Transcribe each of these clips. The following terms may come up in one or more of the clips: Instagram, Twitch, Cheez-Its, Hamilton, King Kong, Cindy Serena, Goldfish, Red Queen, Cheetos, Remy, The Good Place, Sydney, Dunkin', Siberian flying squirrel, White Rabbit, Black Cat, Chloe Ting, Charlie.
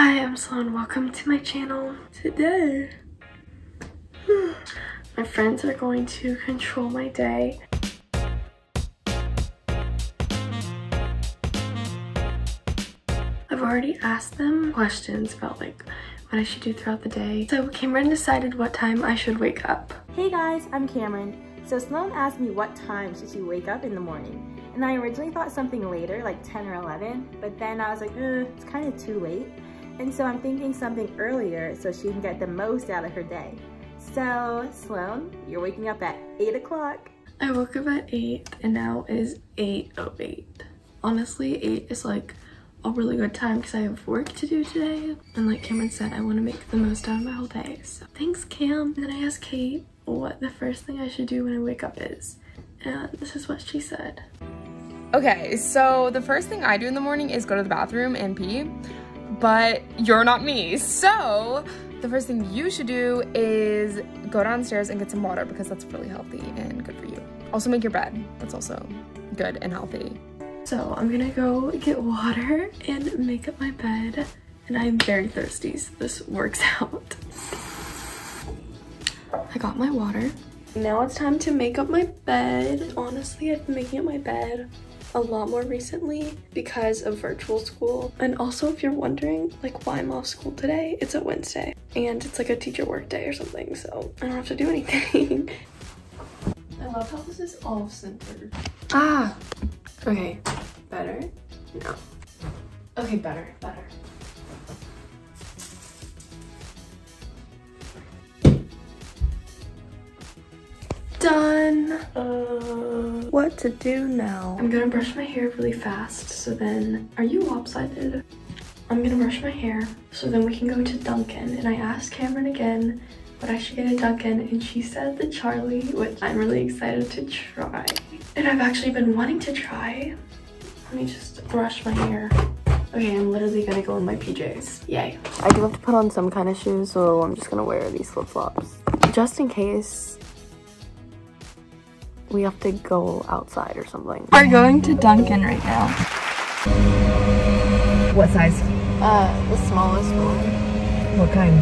Hi, I'm Sloan. Welcome to my channel. Today, my friends are going to control my day. I've already asked them questions about like what I should do throughout the day. So Cameron decided what time I should wake up. Hey guys, I'm Cameron. So Sloan asked me what time should she wake up in the morning. And I originally thought something later, like 10 or 11, but then I was like, it's kind of too late. And so I'm thinking something earlier so she can get the most out of her day. So Sloan, you're waking up at 8 o'clock. I woke up at 8 and now it is 8:08. Honestly, 8 is like a really good time because I have work to do today. And like Cameron said, I want to make the most out of my whole day. So thanks, Cam. And then I asked Kate what the first thing I should do when I wake up is. And this is what she said. Okay, so the first thing I do in the morning is go to the bathroom and pee, but you're not me. So the first thing you should do is go downstairs and get some water because that's really healthy and good for you. Also make your bed. That's also good and healthy. So I'm gonna go get water and make up my bed, and I'm very thirsty, so this works out. I got my water. Now it's time to make up my bed. Honestly, I've been making up my bed a lot more recently because of virtual school. And also, if you're wondering like why I'm off school today, it's a Wednesday and it's like a teacher work day or something, so I don't have to do anything. I love how this is all centered. Ah, okay, better. No, okay, better. Done. What to do now? I'm gonna brush my hair really fast, so then... Are you lopsided? I'm gonna brush my hair, so then we can go to Dunkin'. And I asked Cameron again what I should get at Dunkin', and she said the Charlie, which I'm really excited to try. And I've actually been wanting to try. Let me just brush my hair. Okay, I'm literally gonna go in my PJs. Yay. I do have to put on some kind of shoes, so I'm just gonna wear these flip-flops. Just in case we have to go outside or something. We're going to Dunkin' right now. What size? The smallest one. What kind?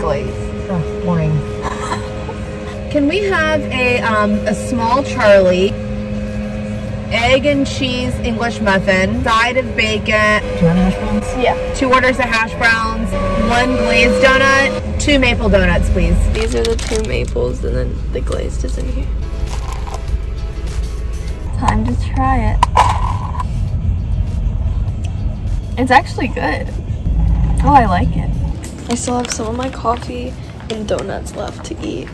Glaze. Oh, boring. Can we have a small Charlie, egg and cheese English muffin, side of bacon. Do you want hash browns? Yeah. 2 orders of hash browns, 1 glazed donut. 2 maple donuts, please. These are the 2 maples, and then the glazed is in here. Time to try it. It's actually good. Oh, I like it. I still have some of my coffee and donuts left to eat.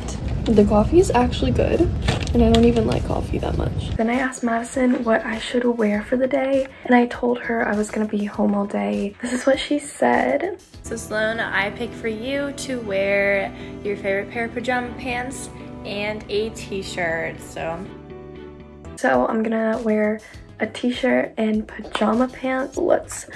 The coffee is actually good, and I don't even like coffee that much. Then I asked Madison what I should wear for the day, and I told her I was gonna be home all day. This is what she said. So Sloan, I picked for you to wear your favorite pair of pajama pants and a t-shirt, So I'm gonna wear a t-shirt and pajama pants. Let's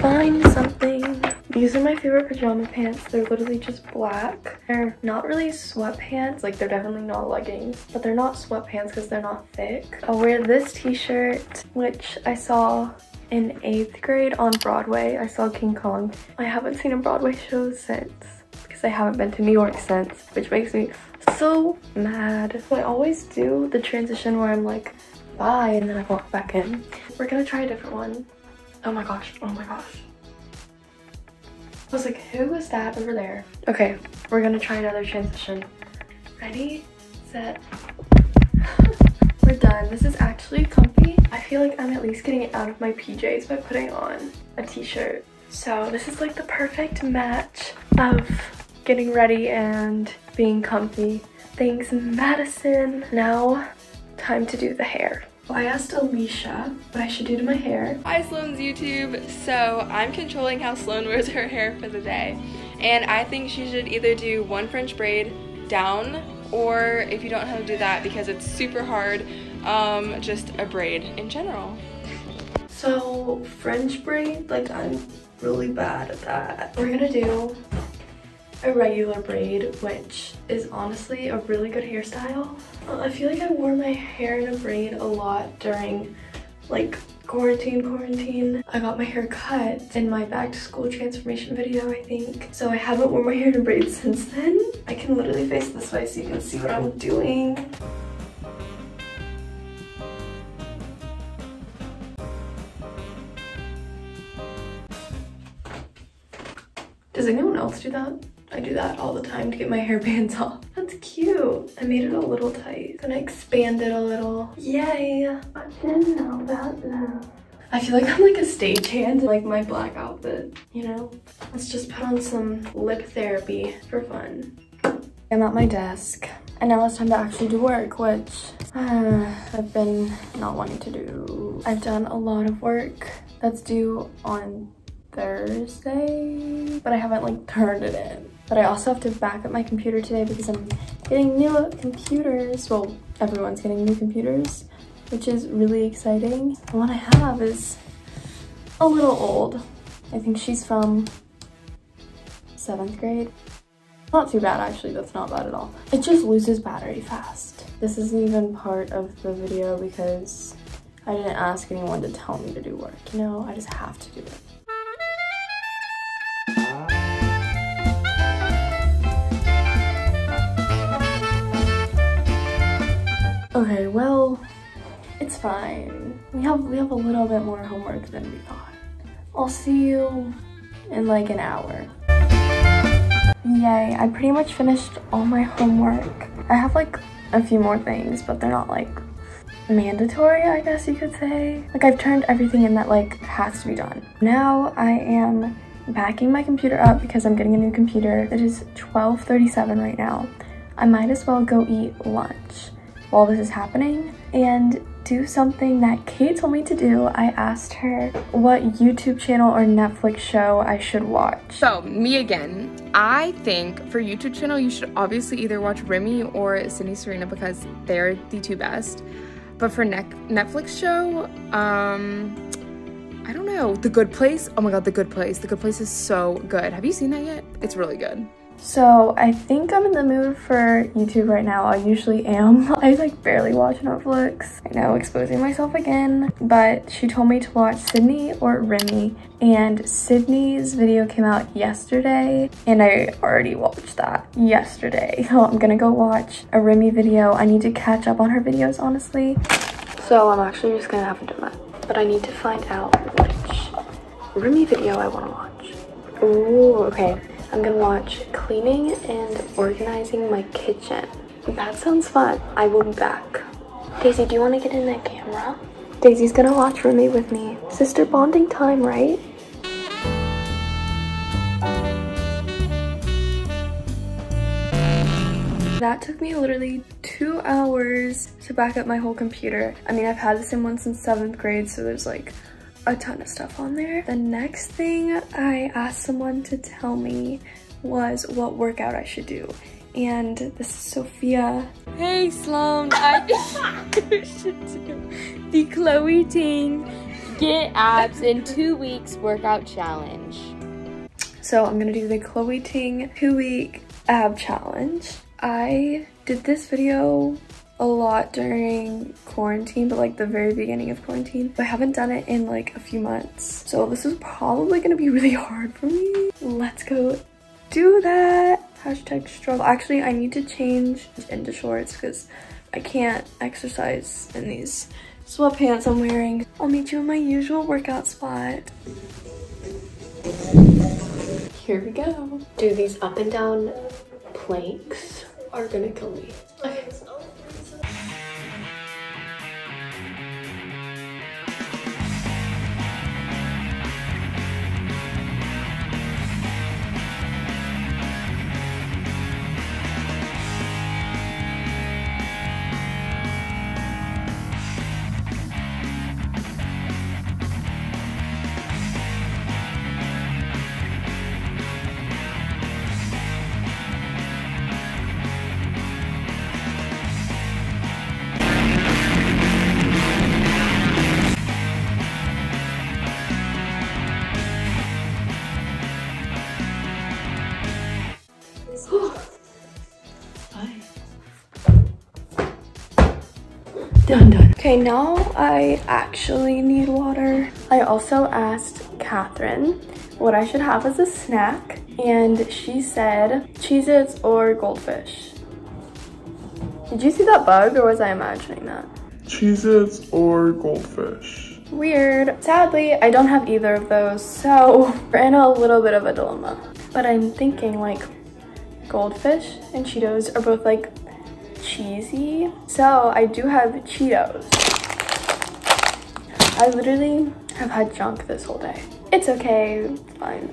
find something. These are my favorite pajama pants. They're literally just black. They're not really sweatpants. Like, they're definitely not leggings, but they're not sweatpants because they're not thick. I'll wear this t-shirt, which I saw in 8th grade on Broadway. I saw King Kong. I haven't seen a Broadway show since because I haven't been to New York since, which makes me so mad. I always do the transition where I'm like, bye, and then I walk back in. We're gonna try a different one. Oh my gosh. I was like, who is that over there? Okay, we're gonna try another transition. Ready, set. We're done. This is actually comfy. I feel like I'm at least getting it out of my PJs by putting on a t-shirt. So this is like the perfect match of getting ready and being comfy. Thanks, Madison. Now, time to do the hair. I asked Alicia what I should do to my hair. Hi, Sloan's YouTube. So I'm controlling how Sloan wears her hair for the day. And I think she should either do 1 French braid down, or if you don't know how to do that because it's super hard, just a braid in general. So French braid, like I'm really bad at that. We're gonna do a regular braid, which is honestly a really good hairstyle. I feel like I wore my hair in a braid a lot during like Quarantine. I got my hair cut in my back to school transformation video, I think. So I haven't worn my hair in braids since then. I can literally face this way so you can see what I'm doing. Does anyone else do that? I do that all the time to get my hair bands off. That's cute. I made it a little tight. Gonna expand it a little. Yay. I didn't know about that. I feel like I'm like a stagehand, like my black outfit, you know? Let's just put on some lip therapy for fun. I'm at my desk, and now it's time to actually do work, which I've been not wanting to do. I've done a lot of work that's due on Thursday, but I haven't like turned it in. But I also have to back up my computer today because I'm getting new computers. Well, everyone's getting new computers, which is really exciting. The one I have is a little old. I think she's from 7th grade. Not too bad, actually. That's not bad at all. It just loses battery fast. This isn't even part of the video because I didn't ask anyone to tell me to do work. You know, I just have to do it. Okay, well, it's fine. We have a little bit more homework than we thought. I'll see you in like an hour. Yay, I pretty much finished all my homework. I have like a few more things, but they're not like mandatory, I guess you could say. Like I've turned everything in that like has to be done. Now I am backing my computer up because I'm getting a new computer. It is 12:37 right now. I might as well go eat lunch while this is happening and do something that Kate told me to do. I asked her what YouTube channel or Netflix show I should watch. So me again, I think for YouTube channel, you should obviously either watch Remy or Cindy Serena because they're the two best. But for Netflix show, I don't know, The Good Place. Oh my God, The Good Place. The Good Place is so good. Have you seen that yet? It's really good. So I think I'm in the mood for YouTube right now. I usually am. I like barely watch Netflix. I know, exposing myself again, but she told me to watch Sydney or Remy, and Sydney's video came out yesterday and I already watched that yesterday. So I'm gonna go watch a Remy video. I need to catch up on her videos, honestly. So I'm actually just gonna have to do that. But I need to find out which Remy video I wanna watch. Ooh, okay. I'm gonna watch cleaning and organizing my kitchen. That sounds fun. I will be back. Daisy, do you want to get in that camera? Daisy's gonna watch Remy with me. Sister bonding time, right? That took me literally 2 hours to back up my whole computer. I mean, I've had the same one since 7th grade, so there's like a ton of stuff on there. The next thing I asked someone to tell me was what workout I should do. And this is Sophia. Hey Sloan, I think you should do the Chloe Ting Get Abs in 2 weeks workout challenge. So I'm gonna do the Chloe Ting 2-week ab challenge. I did this video a lot during quarantine, but like the very beginning of quarantine. I haven't done it in like a few months, so this is probably gonna be really hard for me. Let's go do that. #struggle. Actually, I need to change into shorts because I can't exercise in these sweatpants I'm wearing. I'll meet you in my usual workout spot. Here we go. Dude, these up and down planks are gonna kill me. Okay. Done. Okay, now I actually need water. I also asked Catherine what I should have as a snack, and she said Cheez-Its or Goldfish. Did you see that bug, or was I imagining that? Cheez-Its or Goldfish. Weird. Sadly, I don't have either of those, so we're in a little bit of a dilemma. But I'm thinking, like, Goldfish and Cheetos are both, like, cheesy. So I do have Cheetos. I literally have had junk this whole day. It's okay, fine.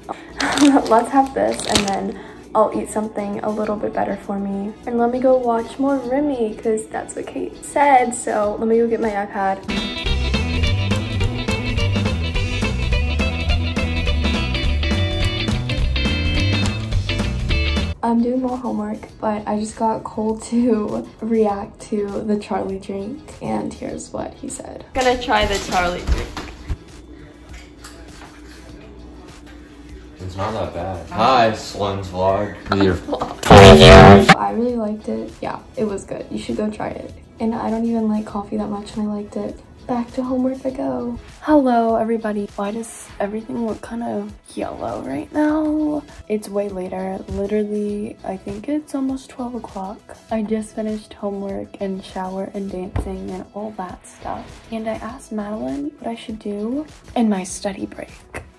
Let's have this, and then I'll eat something a little bit better for me. And let me go watch more Remy, because that's what Kate said. So let me go get my iPad. I'm doing more homework, but I just got Cole to react to the Charlie drink, and here's what he said. I'm gonna try the Charlie drink. It's not that bad. Hi, Sloan's vlog. I really liked it. Yeah, it was good. You should go try it. And I don't even like coffee that much, and I liked it. Back to homework I go. Hello everybody. Why does everything look kind of yellow right now? It's way later. Literally, I think it's almost 12 o'clock. I just finished homework and shower and dancing and all that stuff. And I asked Madeline what I should do in my study break.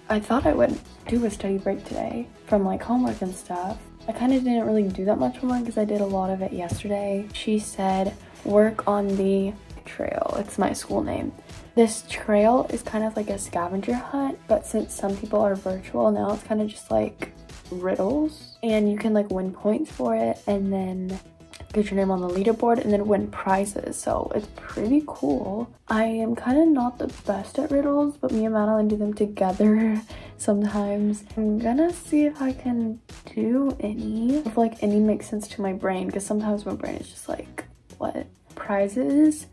I thought I would do a study break today from like homework and stuff. I kind of didn't really do that much homework because I did a lot of it yesterday. She said, work on the trail. It's my school name. This trail is kind of like a scavenger hunt, but since some people are virtual now, it's kind of just like riddles, and you can like win points for it and then get your name on the leaderboard and then win prizes. So it's pretty cool. I am kind of not the best at riddles, but me and Madeline do them together sometimes. I'm gonna see if I can do any, if like any makes sense to my brain, because sometimes my brain is just like, what? Prizes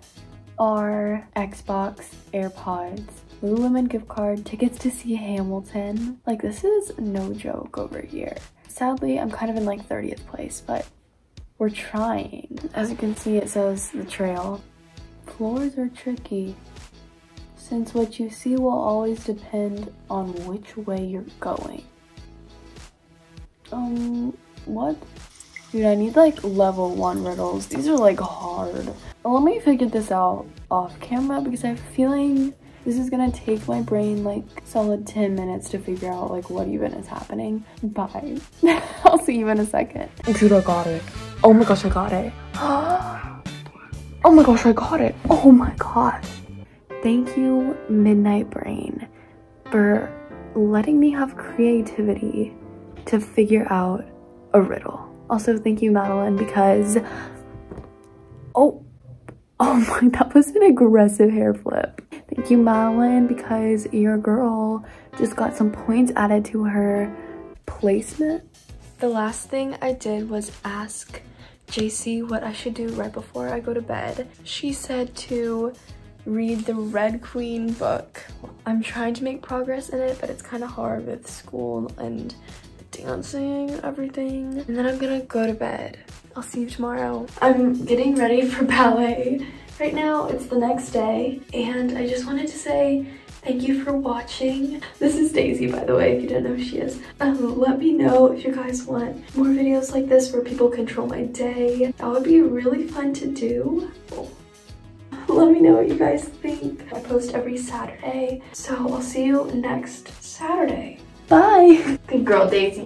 are Xbox, AirPods, Lululemon gift card, tickets to see Hamilton. Like, this is no joke over here. Sadly, I'm kind of in like 30th place, but we're trying. As you can see, it says the trail. Floors are tricky, since what you see will always depend on which way you're going. What? Dude, I need like level 1 riddles. These are like hard. Let me figure this out off camera, because I have a feeling this is gonna take my brain like solid 10 minutes to figure out like what even is happening. Bye. I'll see you in a second. Dude, I got it. Oh my gosh, I got it. Oh my gosh, I got it. Oh my gosh. Thank you, Midnight Brain, for letting me have creativity to figure out a riddle. Also, thank you, Madeline, because, oh my, that was an aggressive hair flip. Thank you, Madeline, because your girl just got some points added to her placement. The last thing I did was ask JC what I should do right before I go to bed. She said to read the Red Queen book. I'm trying to make progress in it, but it's kind of hard with school and dancing and everything, and then I'm gonna go to bed. I'll see you tomorrow. I'm getting ready for ballet right now. It's the next day, and I just wanted to say thank you for watching. This is Daisy, by the way, if you didn't know who she is. Let me know if you guys want more videos like this where people control my day. That would be really fun to do. Let me know what you guys think. I post every Saturday, so I'll see you next Saturday. Bye. Good girl, Daisy.